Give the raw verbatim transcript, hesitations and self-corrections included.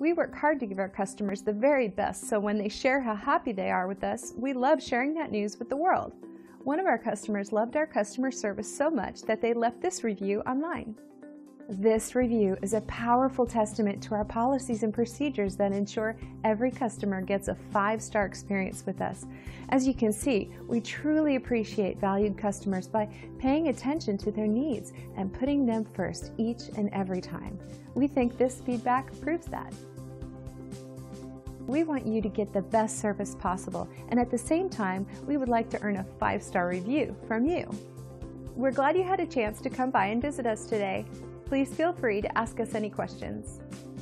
We work hard to give our customers the very best, so when they share how happy they are with us, we love sharing that news with the world. One of our customers loved our customer service so much that they left this review online. This review is a powerful testament to our policies and procedures that ensure every customer gets a five-star experience with us. As you can see, we truly appreciate valued customers by paying attention to their needs and putting them first each and every time. We think this feedback proves that. We want you to get the best service possible, and at the same time, we would like to earn a five-star review from you. We're glad you had a chance to come by and visit us today. Please feel free to ask us any questions.